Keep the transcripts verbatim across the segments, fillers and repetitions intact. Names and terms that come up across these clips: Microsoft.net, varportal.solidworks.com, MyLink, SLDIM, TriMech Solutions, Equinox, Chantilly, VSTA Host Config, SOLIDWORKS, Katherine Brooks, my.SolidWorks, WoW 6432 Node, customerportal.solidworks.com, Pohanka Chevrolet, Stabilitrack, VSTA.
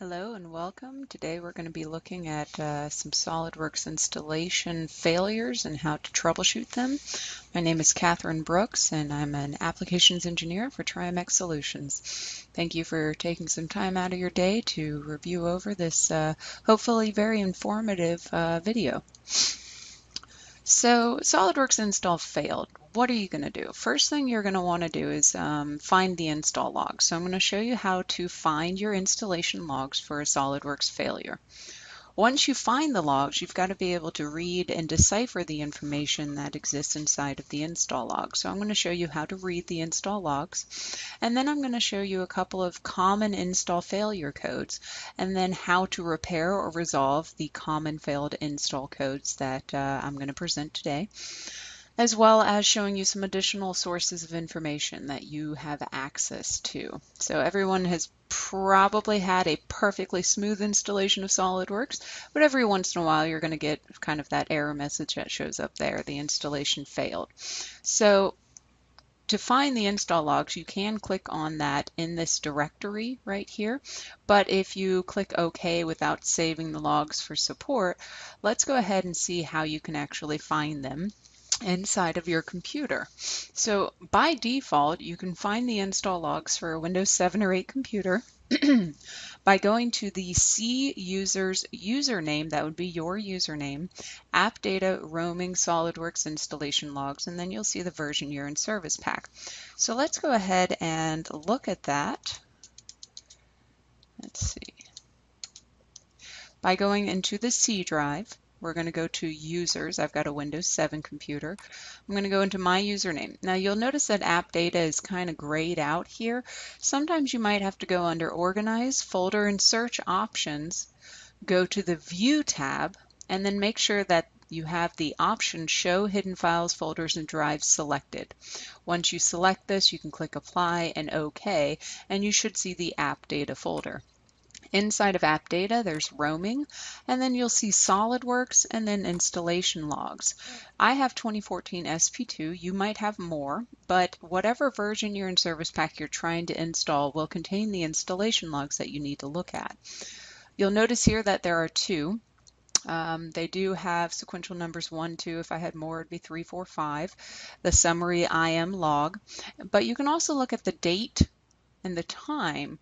Hello and welcome. Today we're going to be looking at uh, some SolidWorks installation failures and how to troubleshoot them. My name is Katherine Brooks and I'm an Applications Engineer for TriMech Solutions. Thank you for taking some time out of your day to review over this uh, hopefully very informative uh, video. So SolidWorks install failed. What are you going to do? First thing you're going to want to do is um, find the install log. So I'm going to show you how to find your installation logs for a SolidWorks failure. Once you find the logs, you've got to be able to read and decipher the information that exists inside of the install log. So I'm going to show you how to read the install logs, and then I'm going to show you a couple of common install failure codes, and then how to repair or resolve the common failed install codes that uh, I'm going to present today, as well as showing you some additional sources of information that you have access to. So everyone has probably had a perfectly smooth installation of SolidWorks, but every once in a while you're going to get kind of that error message that shows up there, the installation failed. So to find the install logs, you can click on that in this directory right here, but if you click OK without saving the logs for support, let's go ahead and see how you can actually find them inside of your computer. So by default, you can find the install logs for a Windows seven or eight computer by going to the C user's username, that would be your username, app data, roaming, SolidWorks installation logs, and then you'll see the version year and service pack. So let's go ahead and look at that. Let's see. By going into the C drive, we're going to go to users. I've got a Windows seven computer. I'm going to go into my username. Now you'll notice that app data is kind of grayed out here. Sometimes you might have to go under organize, folder and search options, go to the view tab, and then make sure that you have the option show hidden files, folders and drives selected. Once you select this, you can click apply and OK, and you should see the app data folder. Inside of app data, there's roaming, and then you'll see SolidWorks and then installation logs. I have twenty fourteen S P two. You might have more, but whatever version year and service pack you're trying to install will contain the installation logs that you need to look at. You'll notice here that there are two. Um, they do have sequential numbers one, two. If I had more, it'd be three, four, five. The summary I M log, but you can also look at the date and the time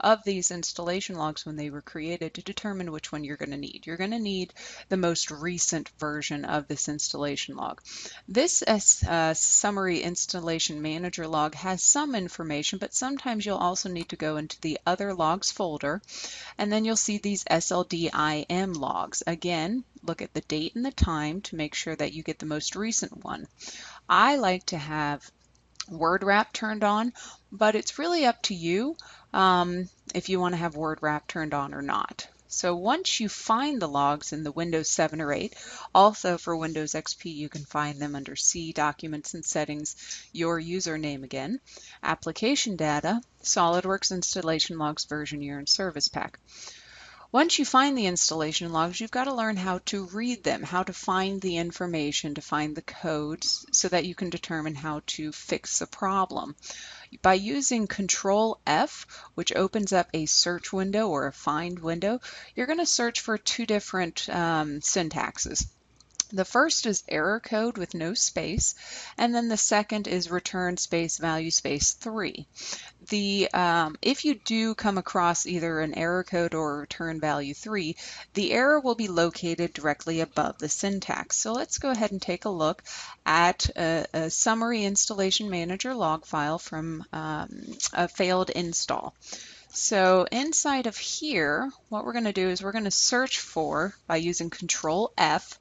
of these installation logs when they were created to determine which one you're going to need. You're going to need the most recent version of this installation log. This uh, summary installation manager log has some information, but sometimes you'll also need to go into the other logs folder, and then you'll see these S L D I M logs. Again, look at the date and the time to make sure that you get the most recent one. I like to have word wrap turned on, but it's really up to you um, if you want to have word wrap turned on or not. So once you find the logs in the Windows seven or eight, also for Windows X P, you can find them under C, Documents and Settings, your username again, Application Data, SolidWorks Installation Logs, Version Year and Service Pack. Once you find the installation logs, you've got to learn how to read them, how to find the information, to find the codes, so that you can determine how to fix the problem. By using Control F, which opens up a search window or a find window, you're going to search for two different um, syntaxes. The first is error code with no space, and then the second is return space value space three. The, um, if you do come across either an error code or return value three, the error will be located directly above the syntax. So let's go ahead and take a look at a, a summary installation manager log file from um, a failed install. So inside of here, what we're going to do is we're going to search for, by using Control F,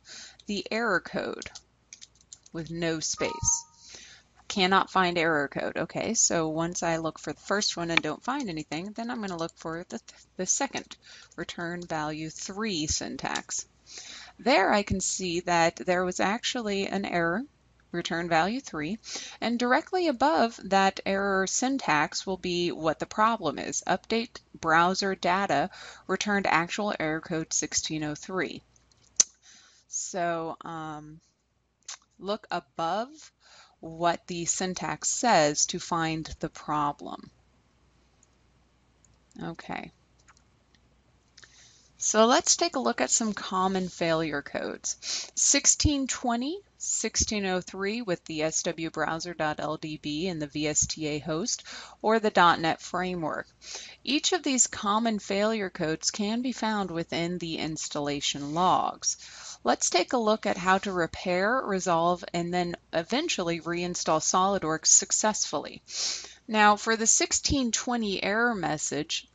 the error code with no space. Cannot find error code. Okay, so once I look for the first one and don't find anything, then I'm going to look for the, the second, return value three syntax. There I can see that there was actually an error, return value three, and directly above that error syntax will be what the problem is. Update browser data returned actual error code sixteen oh three. So um, look above what the syntax says to find the problem. Okay, So let's take a look at some common failure codes. sixteen twenty, sixteen oh three with the S W browser dot L D B and the V S T A host or the dot net framework. Each of these common failure codes can be found within the installation logs. Let's take a look at how to repair, resolve, and then eventually reinstall SolidWorks successfully. Now for the sixteen twenty error message,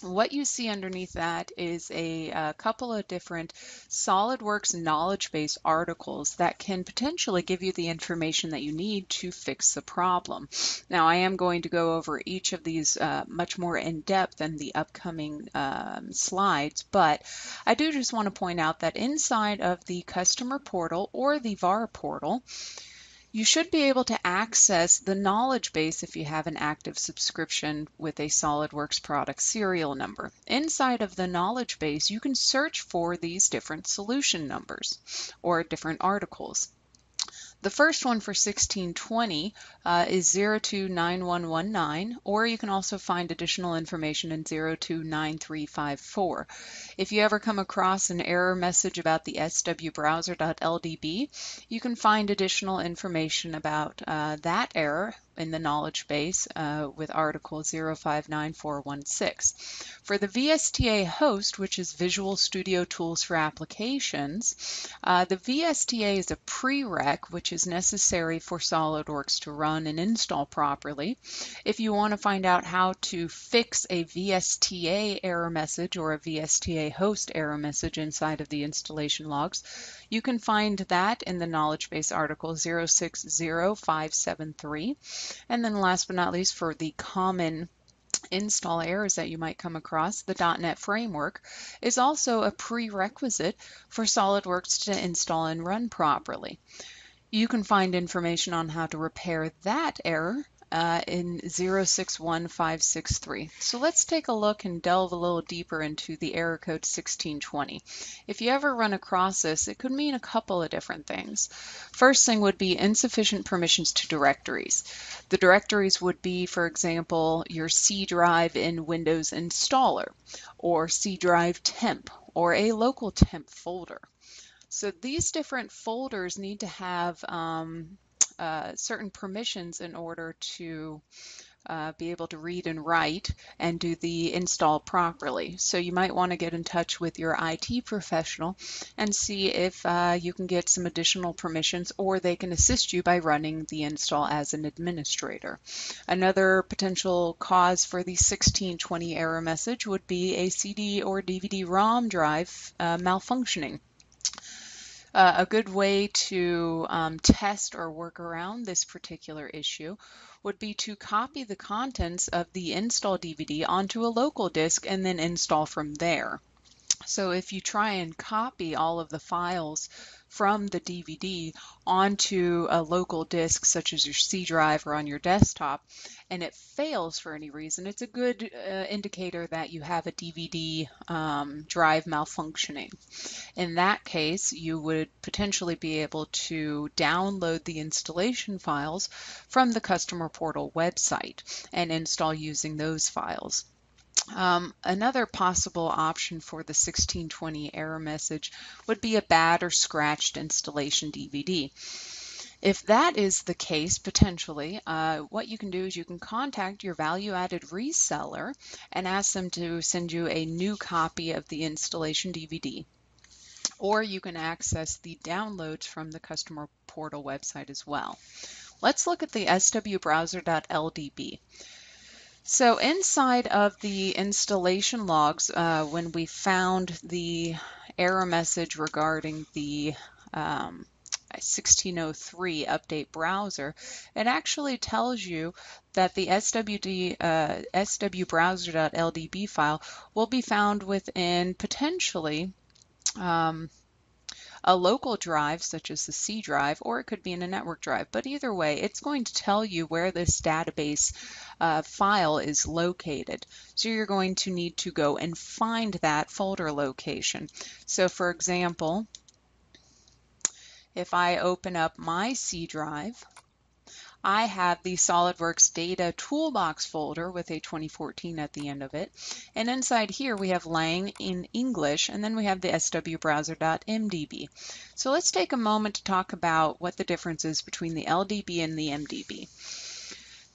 what you see underneath that is a, a couple of different SolidWorks knowledge base articles that can potentially give you the information that you need to fix the problem. Now I am going to go over each of these uh, much more in depth in the upcoming um, slides, but I do just want to point out that inside of the customer portal or the V A R portal, you should be able to access the knowledge base if you have an active subscription with a SolidWorks product serial number. Inside of the knowledge base, you can search for these different solution numbers or different articles. The first one for sixteen twenty uh, is zero two nine one one nine, or you can also find additional information in zero two nine three five four. If you ever come across an error message about the S W browser dot L D B, you can find additional information about uh, that error in the knowledge base uh, with article zero five nine four one six. For the V S T A host, which is Visual Studio Tools for Applications, uh, the V S T A is a prereq which is necessary for SolidWorks to run and install properly. If you want to find out how to fix a V S T A error message or a V S T A host error message inside of the installation logs, you can find that in the knowledge base article zero six zero five seven three. And then last but not least, for the common install errors that you might come across, the dot net framework is also a prerequisite for SolidWorks to install and run properly. You can find information on how to repair that error uh, in zero six one five six three. So let's take a look and delve a little deeper into the error code sixteen twenty. If you ever run across this, it could mean a couple of different things. First thing would be insufficient permissions to directories. The directories would be, for example, your C drive in Windows Installer, or C drive temp, or a local temp folder. So these different folders need to have um, uh, certain permissions in order to uh, be able to read and write and do the install properly. So you might want to get in touch with your I T professional and see if uh, you can get some additional permissions, or they can assist you by running the install as an administrator. Another potential cause for the sixteen twenty error message would be a C D or D V D ROM drive uh, malfunctioning. Uh, a good way to um, test or work around this particular issue would be to copy the contents of the install D V D onto a local disk and then install from there. So if you try and copy all of the files from the D V D onto a local disk such as your C drive or on your desktop and it fails for any reason, it's a good uh, indicator that you have a D V D um, drive malfunctioning. In that case, you would potentially be able to download the installation files from the Customer Portal website and install using those files. Um, another possible option for the sixteen twenty error message would be a bad or scratched installation D V D. If that is the case, potentially, uh, what you can do is you can contact your value-added reseller and ask them to send you a new copy of the installation D V D. Or you can access the downloads from the Customer Portal website as well. Let's look at the S W browser dot L D B. So inside of the installation logs, uh, when we found the error message regarding the um, sixteen oh three update browser, it actually tells you that the S W browser dot L D B file will be found within potentially um, a local drive such as the C drive, or it could be in a network drive, but either way it's going to tell you where this database uh, file is located. So you're going to need to go and find that folder location. So for example, if I open up my C drive, I have the SolidWorks Data Toolbox folder with a twenty fourteen at the end of it. And inside here we have Lang in English, and then we have the S W browser dot M D B. So let's take a moment to talk about what the difference is between the L D B and the M D B.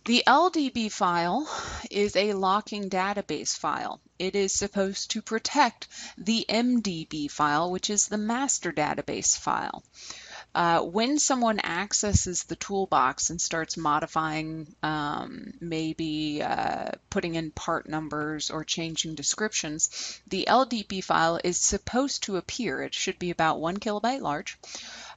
The L D B file is a locking database file. It is supposed to protect the M D B file, which is the master database file. Uh, when someone accesses the toolbox and starts modifying, um, maybe uh, putting in part numbers or changing descriptions, the L D B file is supposed to appear. It should be about one kilobyte large.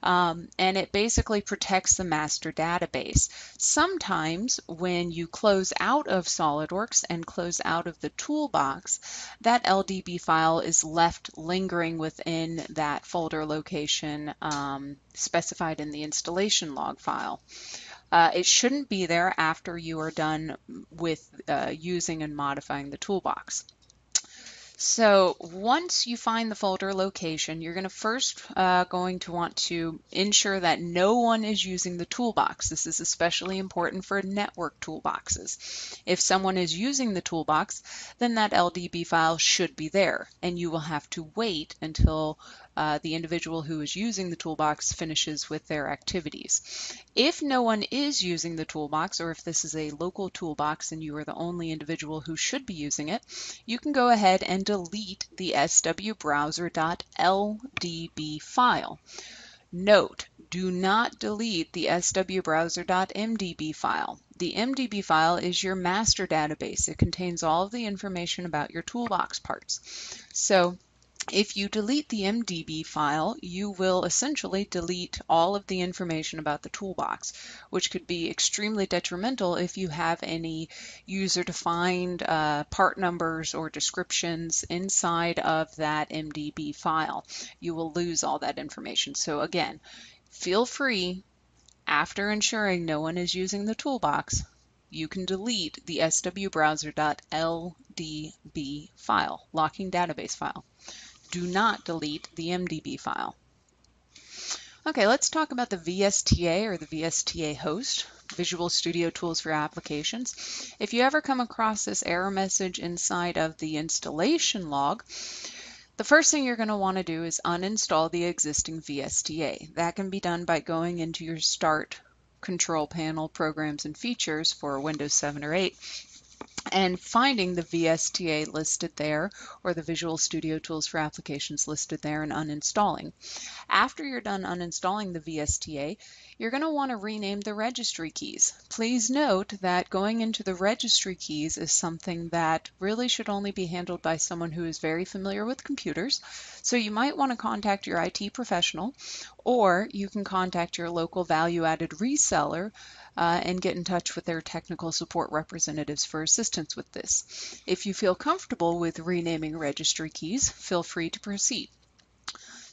Um, and it basically protects the master database. Sometimes when you close out of SolidWorks and close out of the toolbox, that L D B file is left lingering within that folder location um, specified in the installation log file. Uh, it shouldn't be there after you are done with uh, using and modifying the toolbox. So once you find the folder location, you're going to first uh, going to want to ensure that no one is using the toolbox. This is especially important for network toolboxes. If someone is using the toolbox, then that L D B file should be there, and you will have to wait until Uh, the individual who is using the toolbox finishes with their activities. If no one is using the toolbox, or if this is a local toolbox and you are the only individual who should be using it, you can go ahead and delete the S W browser dot L D B file. Note, do not delete the S W browser dot M D B file. The M D B file is your master database. It contains all of the information about your toolbox parts. So if you delete the M D B file, you will essentially delete all of the information about the toolbox, which could be extremely detrimental if you have any user-defined uh, part numbers or descriptions inside of that M D B file. You will lose all that information. So again, feel free, after ensuring no one is using the toolbox, you can delete the S W browser dot L D B file, locking database file. Do not delete the M D B file. Okay, let's talk about the V S T A, or the V S T A host, Visual Studio Tools for Applications. If you ever come across this error message inside of the installation log, the first thing you're going to want to do is uninstall the existing V S T A. That can be done by going into your Start Control Panel, Programs and Features for Windows seven or eight. And finding the V S T A listed there, or the Visual Studio Tools for Applications listed there, and uninstalling. After you're done uninstalling the V S T A, you're going to want to rename the registry keys. Please note that going into the registry keys is something that really should only be handled by someone who is very familiar with computers. So you might want to contact your I T professional, or you can contact your local value-added reseller Uh, and get in touch with their technical support representatives for assistance with this. If you feel comfortable with renaming registry keys, feel free to proceed.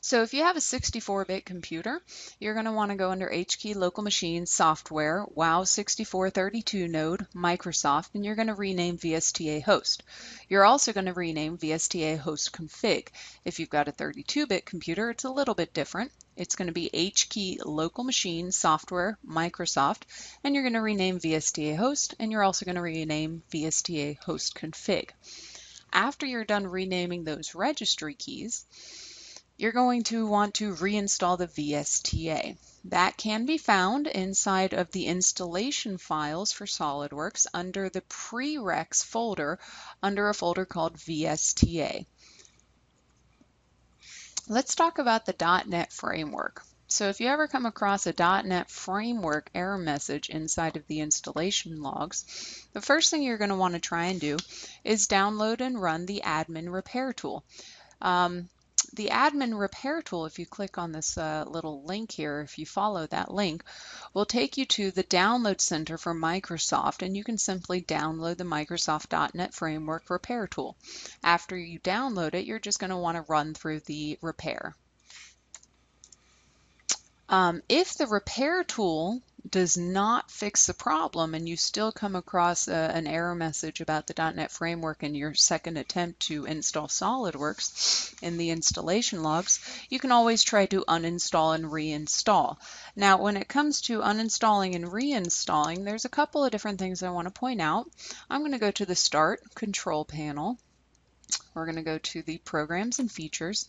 So if you have a sixty-four bit computer, you're going to want to go under H K E Y Local Machine, Software, WoW sixty-four thirty-two Node, Microsoft, and you're going to rename V S T A Host. You're also going to rename V S T A Host Config. If you've got a thirty-two bit computer, it's a little bit different. It's going to be H K E Y Local Machine, Software, Microsoft, and you're going to rename V S T A Host, and you're also going to rename V S T A Host Config. After you're done renaming those registry keys, you're going to want to reinstall the V S T A. That can be found inside of the installation files for SolidWorks under the prereqs folder, under a folder called V S T A. Let's talk about the dot net framework. So if you ever come across a dot net framework error message inside of the installation logs, the first thing you're going to want to try and do is download and run the admin repair tool. Um, The admin repair tool, if you click on this uh, little link here, if you follow that link, will take you to the Download Center for Microsoft, and you can simply download the Microsoft dot net Framework Repair Tool. After you download it, you're just going to want to run through the repair. Um, if the repair tool does not fix the problem and you still come across a, an error message about the dot net framework in your second attempt to install SolidWorks in the installation logs, you can always try to uninstall and reinstall. Now, when it comes to uninstalling and reinstalling, there's a couple of different things I want to point out. I'm going to go to the Start Control Panel. We're going to go to the Programs and Features,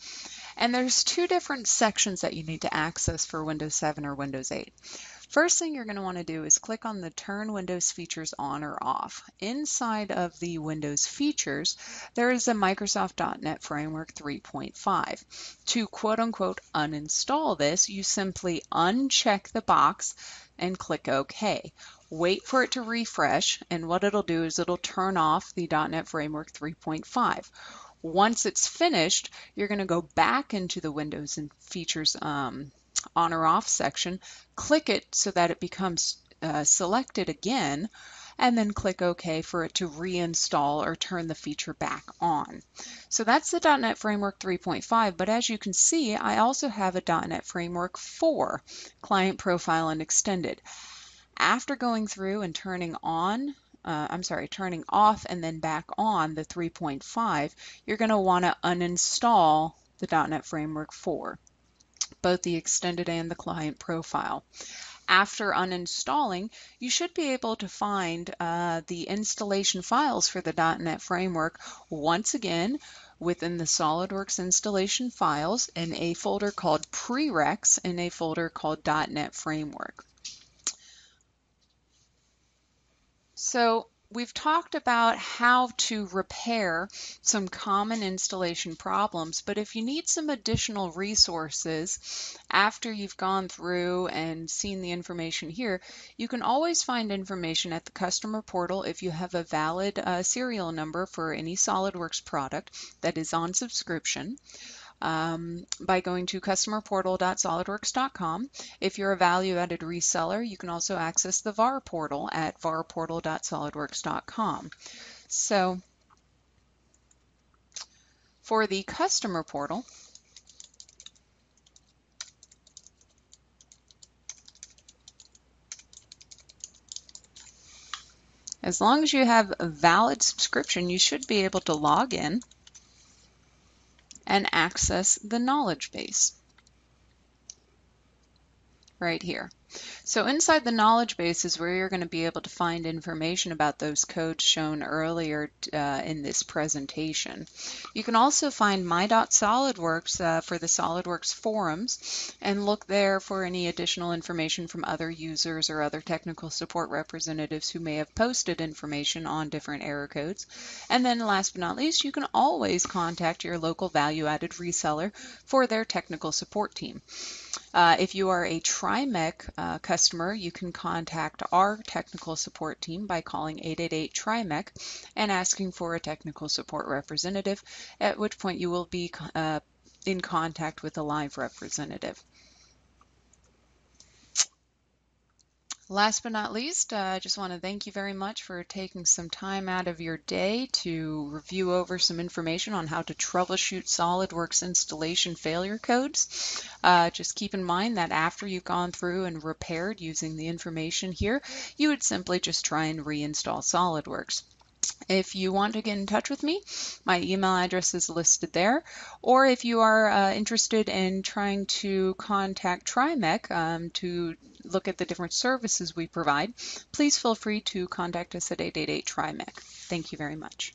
and there's two different sections that you need to access for Windows seven or Windows eight. First thing you're going to want to do is click on the Turn Windows Features On or Off. Inside of the Windows Features, there is a Microsoft dot net Framework three point five. To quote-unquote uninstall this, you simply uncheck the box and click OK. Wait for it to refresh, and what it'll do is it'll turn off the dot net Framework three point five. Once it's finished, you're going to go back into the Windows and Features um, on or off section, click it so that it becomes uh, selected again, and then click OK for it to reinstall or turn the feature back on. So that's the dot net Framework three point five, but as you can see, I also have a dot net Framework four, Client Profile and Extended. After going through and turning on, uh, I'm sorry, turning off and then back on the three point five, you're going to want to uninstall the dot net Framework four, both the extended and the client profile. After uninstalling, you should be able to find uh, the installation files for the dot net Framework once again within the SolidWorks installation files in a folder called Prereqs and a folder called dot net Framework. So we've talked about how to repair some common installation problems, but if you need some additional resources after you've gone through and seen the information here, you can always find information at the customer portal if you have a valid uh, serial number for any SolidWorks product that is on subscription. Um, by going to customer portal dot solidworks dot com. If you're a value-added reseller, you can also access the V A R portal at var portal dot solidworks dot com. So for the customer portal, as long as you have a valid subscription, you should be able to log in and access the knowledge base right here. So inside the knowledge base is where you're going to be able to find information about those codes shown earlier uh, in this presentation. You can also find my dot SolidWorks uh, for the SolidWorks forums and look there for any additional information from other users or other technical support representatives who may have posted information on different error codes. And then last but not least, you can always contact your local value-added reseller for their technical support team. Uh, if you are a TriMech uh, customer, you can contact our technical support team by calling eight eight eight TriMech and asking for a technical support representative, at which point you will be uh, in contact with a live representative. Last but not least, uh, I just want to thank you very much for taking some time out of your day to review over some information on how to troubleshoot SolidWorks installation failure codes. Uh, just keep in mind that after you've gone through and repaired using the information here, you would simply just try and reinstall SolidWorks. If you want to get in touch with me, my email address is listed there. Or if you are uh, interested in trying to contact TriMech um, to look at the different services we provide, please feel free to contact us at eight eight eight TriMech. Thank you very much.